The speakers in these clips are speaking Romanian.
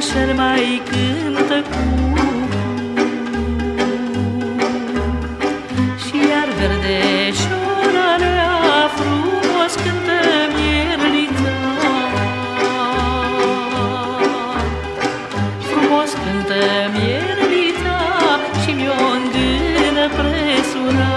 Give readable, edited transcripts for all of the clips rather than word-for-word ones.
moșer mai cântă cu și iar verdeșura rea frumos cântă miernița. Frumos cântă miernița și mi-o îngână presura.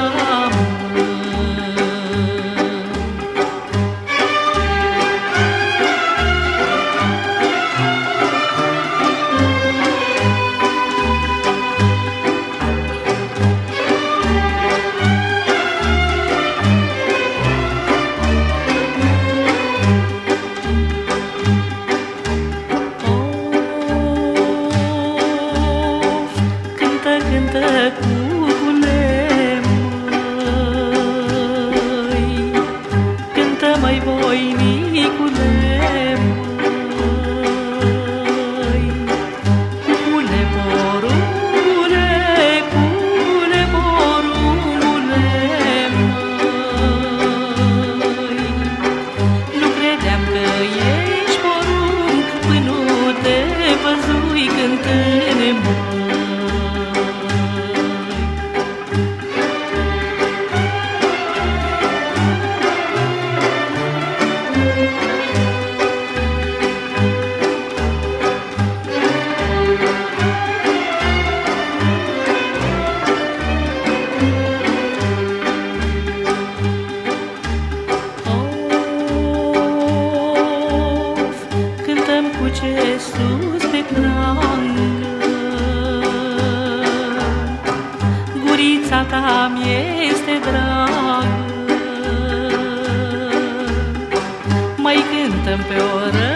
Mai cântăm pe oră